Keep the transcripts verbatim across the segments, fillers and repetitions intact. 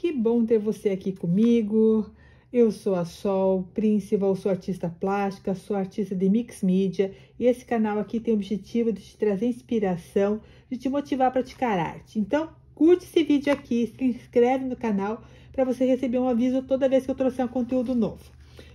Que bom ter você aqui comigo. Eu sou a Sol Princival, sou artista plástica, sou artista de Mixed Media, e esse canal aqui tem o objetivo de te trazer inspiração, de te motivar a praticar arte. Então, curte esse vídeo aqui, se inscreve no canal para você receber um aviso toda vez que eu trouxer um conteúdo novo.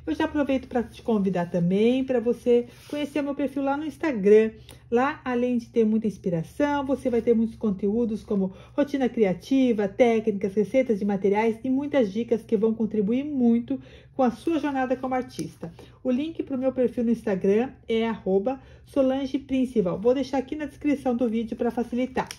Eu já aproveito para te convidar também para você conhecer meu perfil lá no Instagram. Lá, além de ter muita inspiração, você vai ter muitos conteúdos como rotina criativa, técnicas, receitas de materiais e muitas dicas que vão contribuir muito com a sua jornada como artista. O link para o meu perfil no Instagram é arroba Solange Princival. Vou deixar aqui na descrição do vídeo para facilitar.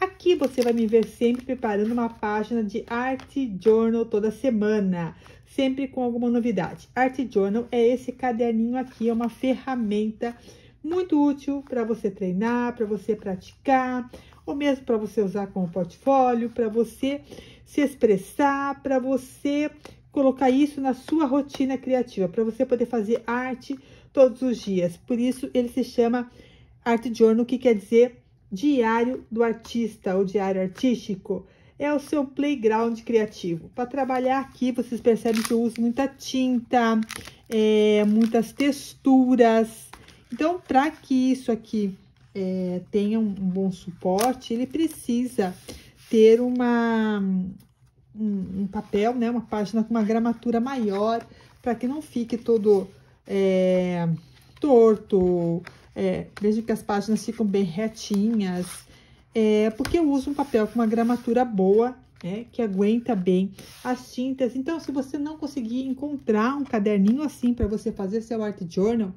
Aqui você vai me ver sempre preparando uma página de Art Journal toda semana, sempre com alguma novidade. Art Journal é esse caderninho aqui, é uma ferramenta muito útil para você treinar, para você praticar, ou mesmo para você usar como portfólio, para você se expressar, para você colocar isso na sua rotina criativa, para você poder fazer arte todos os dias. Por isso, ele se chama Art Journal, que quer dizer diário do artista ou diário artístico. É o seu playground criativo. Para trabalhar aqui, vocês percebem que eu uso muita tinta, é, muitas texturas. Então, para que isso aqui é, tenha um bom suporte, ele precisa ter uma, um, um papel, né, uma página com uma gramatura maior, para que não fique todo é, torto. É, vejo que as páginas ficam bem retinhas, é, porque eu uso um papel com uma gramatura boa, né, que aguenta bem as tintas. Então, se você não conseguir encontrar um caderninho assim para você fazer seu Art Journal,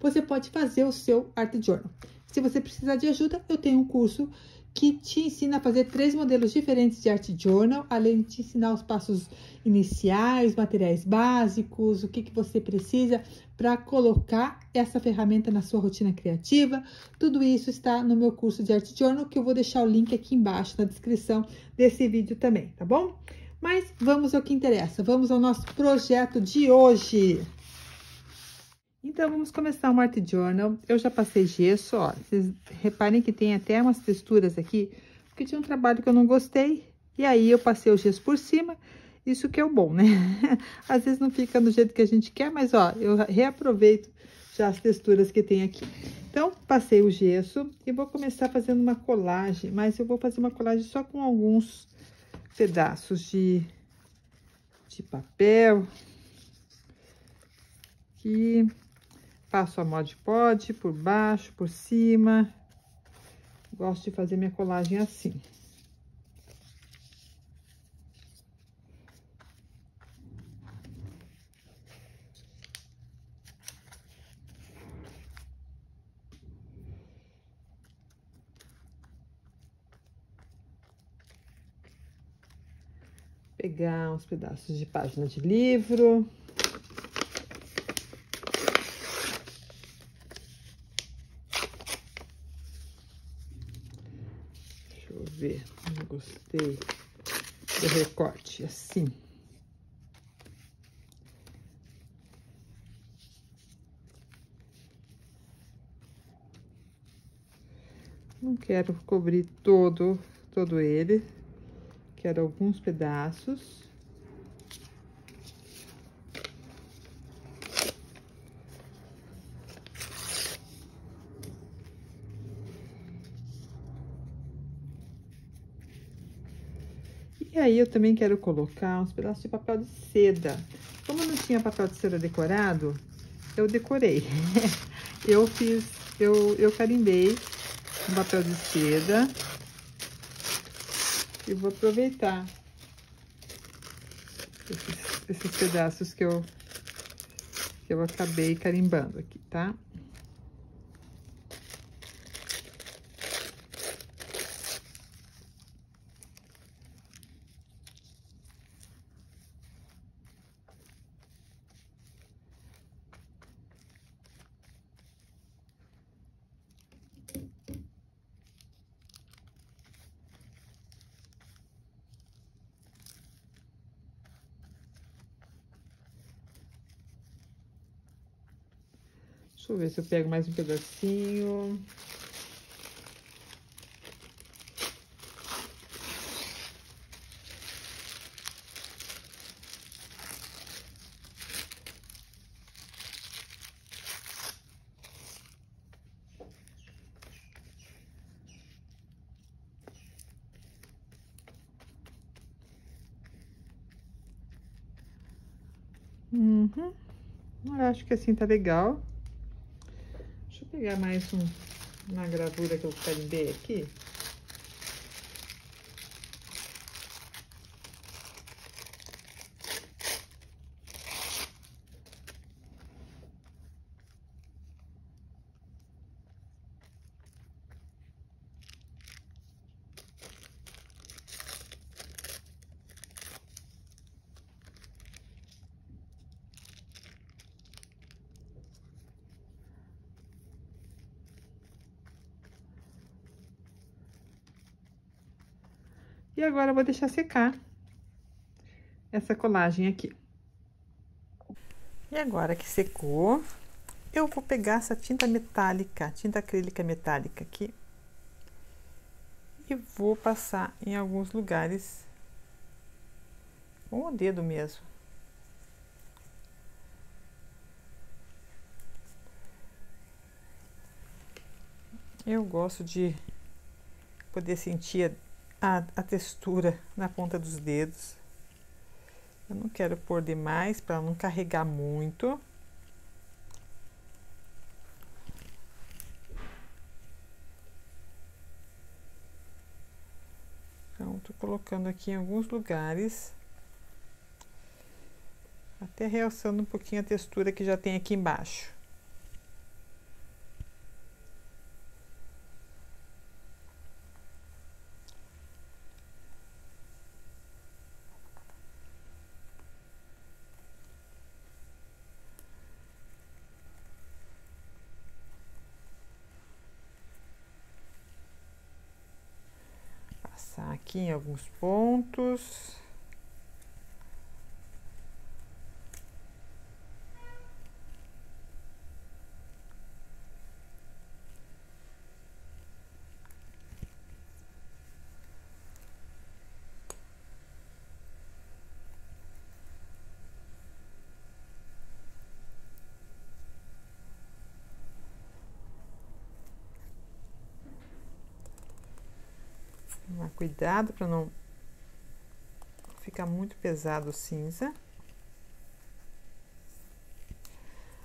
você pode fazer o seu Art Journal. Se você precisar de ajuda, eu tenho um curso que te ensina a fazer três modelos diferentes de Art Journal, além de te ensinar os passos iniciais, materiais básicos, o que, que você precisa para colocar essa ferramenta na sua rotina criativa. Tudo isso está no meu curso de Art Journal, que eu vou deixar o link aqui embaixo na descrição desse vídeo também, tá bom? Mas vamos ao que interessa, vamos ao nosso projeto de hoje. Então, vamos começar um Art Journal. Eu já passei gesso, ó. Vocês reparem que tem até umas texturas aqui, porque tinha um trabalho que eu não gostei, e aí eu passei o gesso por cima. Isso que é o bom, né? Às vezes não fica do jeito que a gente quer, mas, ó, eu reaproveito já as texturas que tem aqui. Então, passei o gesso e vou começar fazendo uma colagem, mas eu vou fazer uma colagem só com alguns pedaços de, de papel. Aqui... Passo a mod pod por baixo, por cima. Gosto de fazer minha colagem assim. Pegar uns pedaços de página de livro. Não gostei do recorte, assim. Não quero cobrir todo, todo ele. Quero alguns pedaços. E aí, eu também quero colocar uns pedaços de papel de seda. Como não tinha papel de seda decorado, eu decorei. Eu fiz, eu, eu carimbei um papel de seda. E vou aproveitar esses, esses pedaços que eu, que eu acabei carimbando aqui, tá? Deixa eu ver se eu pego mais um pedacinho. Uhum. Eu acho que assim tá legal. Deixa eu pegar mais um, uma gravura que eu carimbei aqui. E agora eu vou deixar secar essa colagem aqui. E agora que secou, eu vou pegar essa tinta metálica, tinta acrílica metálica aqui, e vou passar em alguns lugares com o dedo mesmo. Eu gosto de poder sentir a A, a textura na ponta dos dedos. Eu não quero pôr demais para não carregar muito. Então, tô colocando aqui em alguns lugares, até realçando um pouquinho a textura que já tem aqui embaixo. Aqui em alguns pontos. Cuidado para não ficar muito pesado o cinza.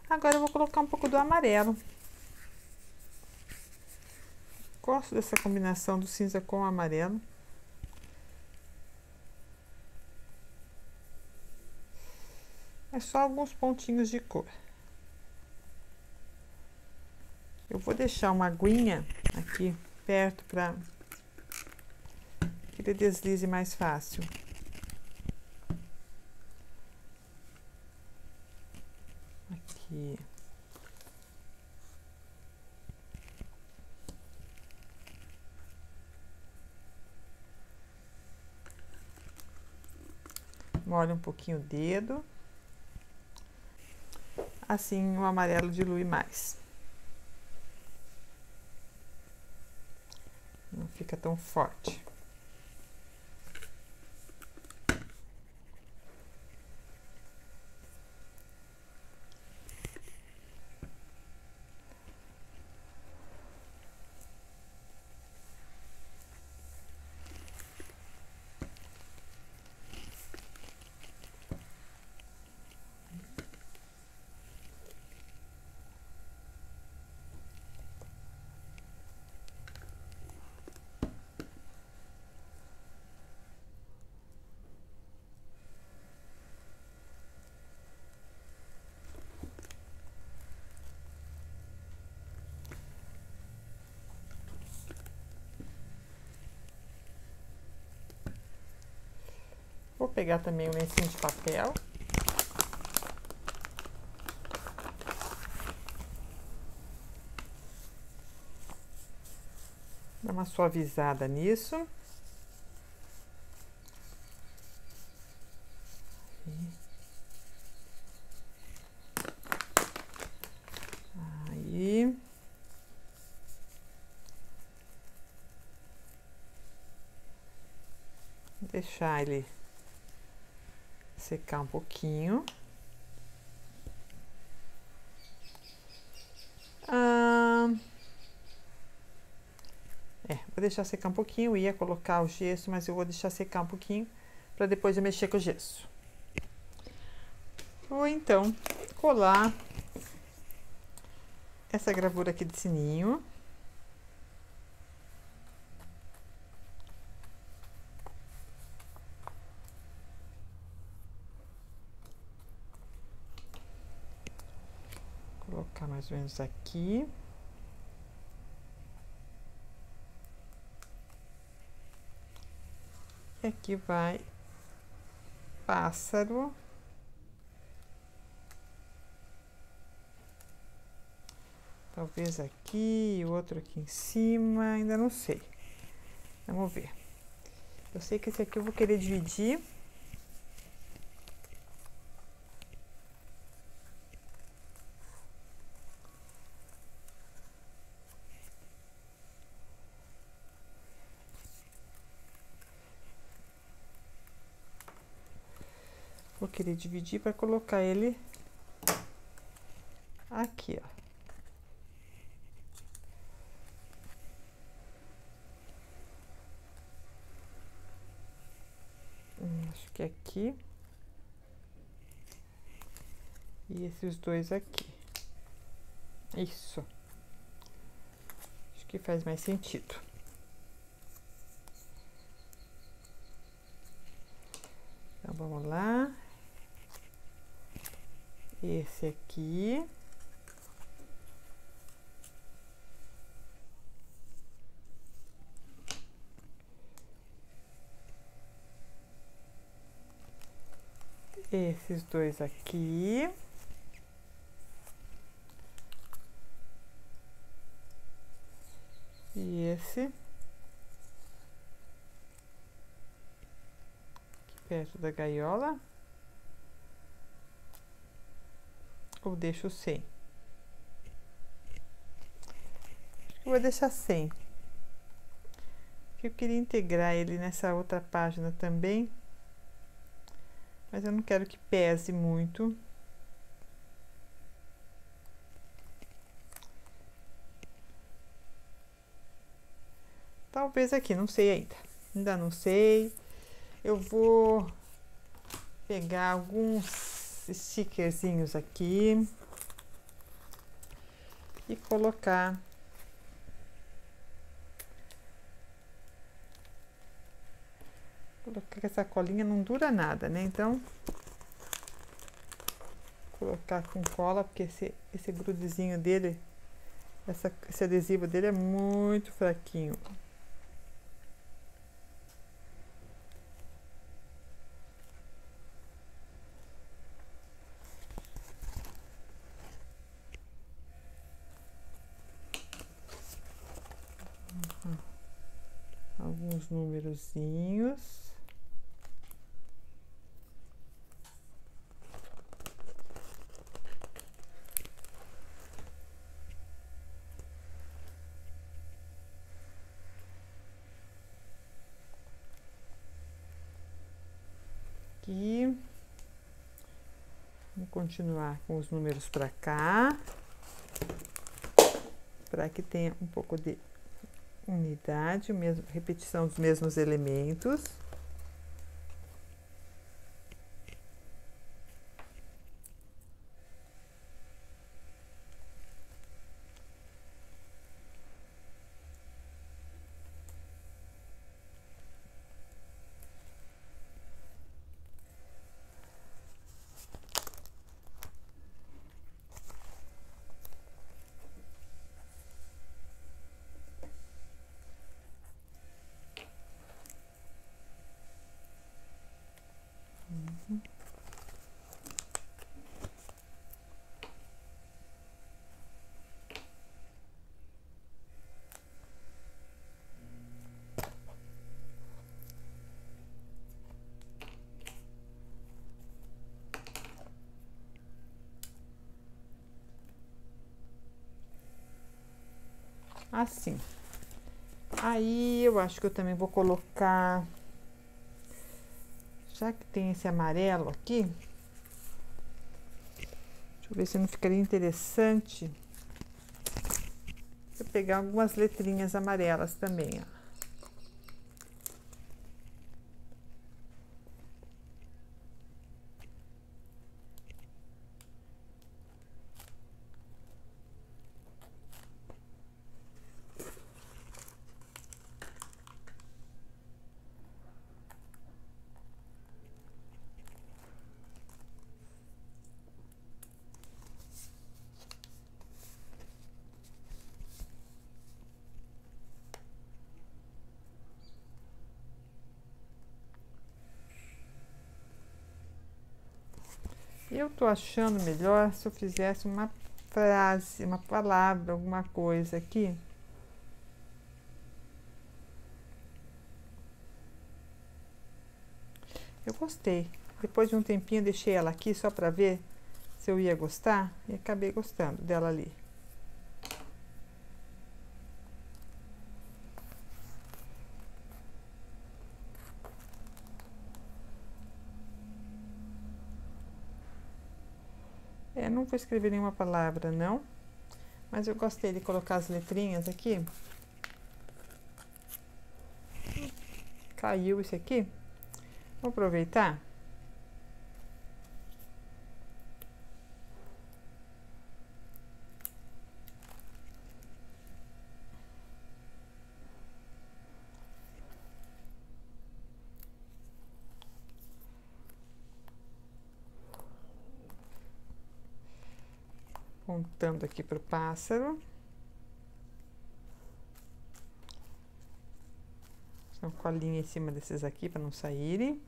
Agora eu vou colocar um pouco do amarelo. Gosto dessa combinação do cinza com o amarelo. É só alguns pontinhos de cor. Eu vou deixar uma aguinha aqui perto para que ele deslize mais fácil. Aqui. Molha um pouquinho o dedo. Assim o amarelo dilui mais. Não fica tão forte. Vou pegar também um lencinho de papel. Dá uma suavizada nisso. Aí. Vou deixar ele secar um pouquinho. Ah, é, vou deixar secar um pouquinho. Eu ia colocar o gesso, mas eu vou deixar secar um pouquinho para depois eu mexer com o gesso. Vou então colar essa gravura aqui de sininho. Vou colocar mais ou menos aqui. E aqui vai pássaro. Talvez aqui, outro aqui em cima, ainda não sei. Vamos ver. Eu sei que esse aqui eu vou querer dividir. Vou querer dividir para colocar ele aqui, ó. Acho que aqui e esses dois aqui. Isso. Acho que faz mais sentido. Então vamos lá. Esse aqui. Esses dois aqui. E esse. Aqui perto da gaiola. Ou deixo sem? Acho que vou deixar sem. Porque eu queria integrar ele nessa outra página também. Mas eu não quero que pese muito. Talvez aqui, não sei ainda. Ainda não sei. Eu vou pegar alguns stickerzinhos aqui. E colocar Colocar essa colinha não dura nada, né? Então, vou colocar com cola, porque esse, esse grudezinho dele, essa, esse adesivo dele é muito fraquinho. Uhum. Alguns númerozinhos. Aqui. Vamos continuar com os números para cá, para que tenha um pouco de unidade, mesmo, repetição dos mesmos elementos. Assim. Aí eu acho que eu também vou colocar, já que tem esse amarelo aqui, deixa eu ver se não ficaria interessante eu pegar algumas letrinhas amarelas também, ó. Eu tô achando melhor se eu fizesse uma frase, uma palavra, alguma coisa aqui. Eu gostei. Depois de um tempinho, deixei ela aqui só para ver se eu ia gostar e acabei gostando dela ali. É, não vou escrever nenhuma palavra, não. Mas eu gostei de colocar as letrinhas aqui. Caiu isso aqui. Vou aproveitar. Voltando aqui para o pássaro. Só com a linha em cima desses aqui para não saírem.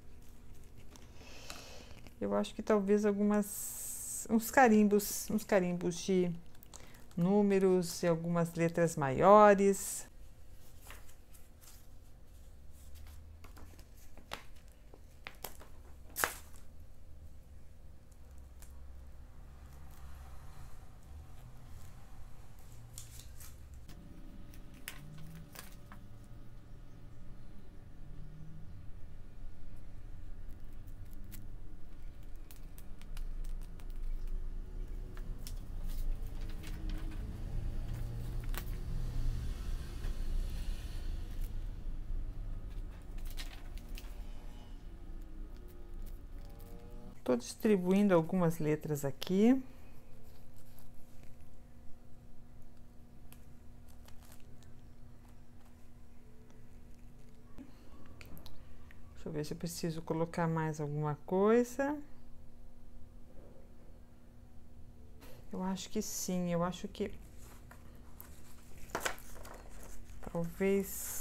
Eu acho que talvez algumas, uns carimbos, uns carimbos de números e algumas letras maiores. Estou distribuindo algumas letras aqui. Deixa eu ver se eu preciso colocar mais alguma coisa. Eu acho que sim, eu acho que talvez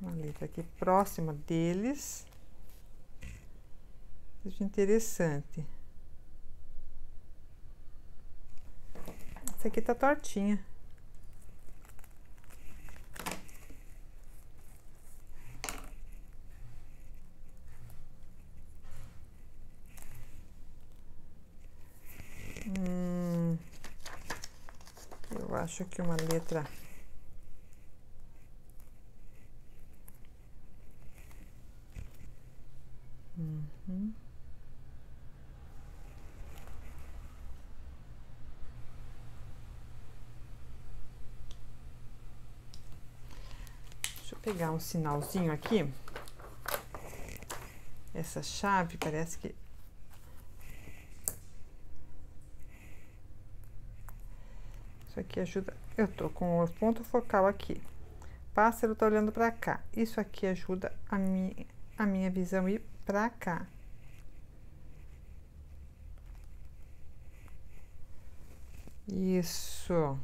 uma letra aqui próxima deles, seja interessante. Essa aqui tá tortinha. Hum, eu acho que uma letra... Uhum. Deixa eu pegar um sinalzinho aqui. Essa chave parece que isso aqui ajuda. Eu tô com o ponto focal aqui. O pássaro tá olhando para cá. Isso aqui ajuda a minha a minha visão e pra cá. Isso.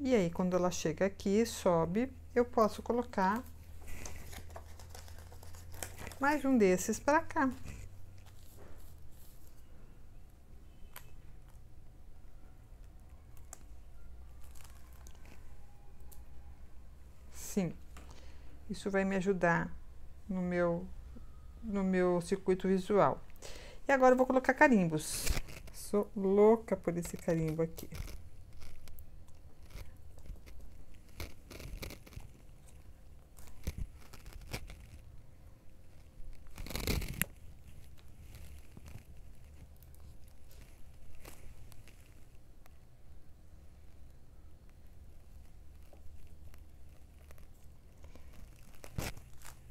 E aí, quando ela chega aqui, sobe, eu posso colocar mais um desses pra cá. Sim. Isso vai me ajudar no meu, no meu circuito visual. E agora eu vou colocar carimbos. Sou louca por esse carimbo aqui.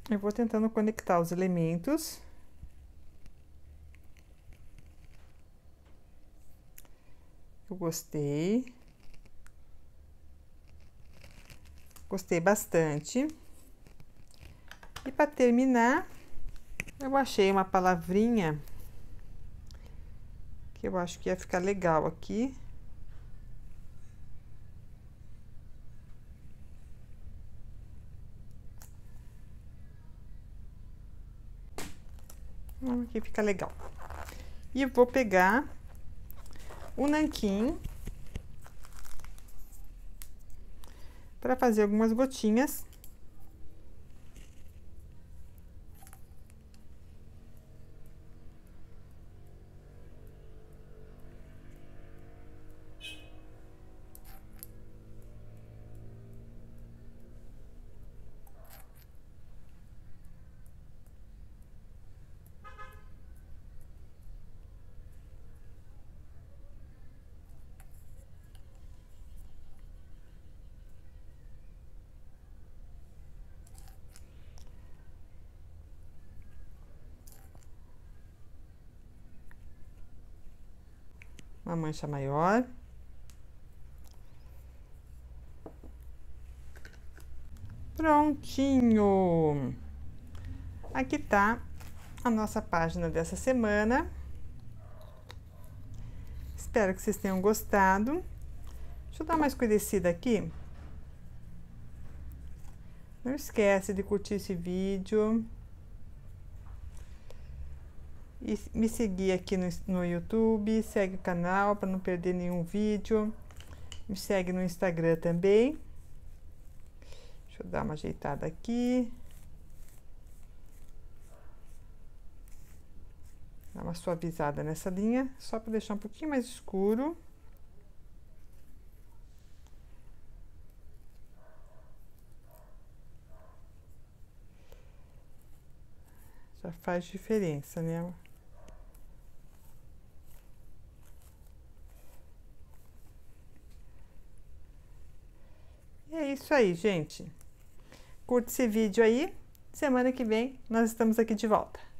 Eu vou tentando conectar os elementos. Eu gostei. Gostei bastante. E para terminar, eu achei uma palavrinha que eu acho que ia ficar legal aqui. Aqui fica legal. E vou pegar o nanquim para fazer algumas gotinhas. Uma mancha maior. Prontinho! Aqui tá a nossa página dessa semana. Espero que vocês tenham gostado. Deixa eu dar uma escurecida aqui. Não esquece de curtir esse vídeo. E me seguir aqui no, no YouTube, segue o canal para não perder nenhum vídeo, me segue no Instagram também. Deixa eu dar uma ajeitada aqui, dar uma suavizada nessa linha, só para deixar um pouquinho mais escuro. Já faz diferença, né? É isso aí, gente. Curta esse vídeo aí. Semana que vem nós estamos aqui de volta.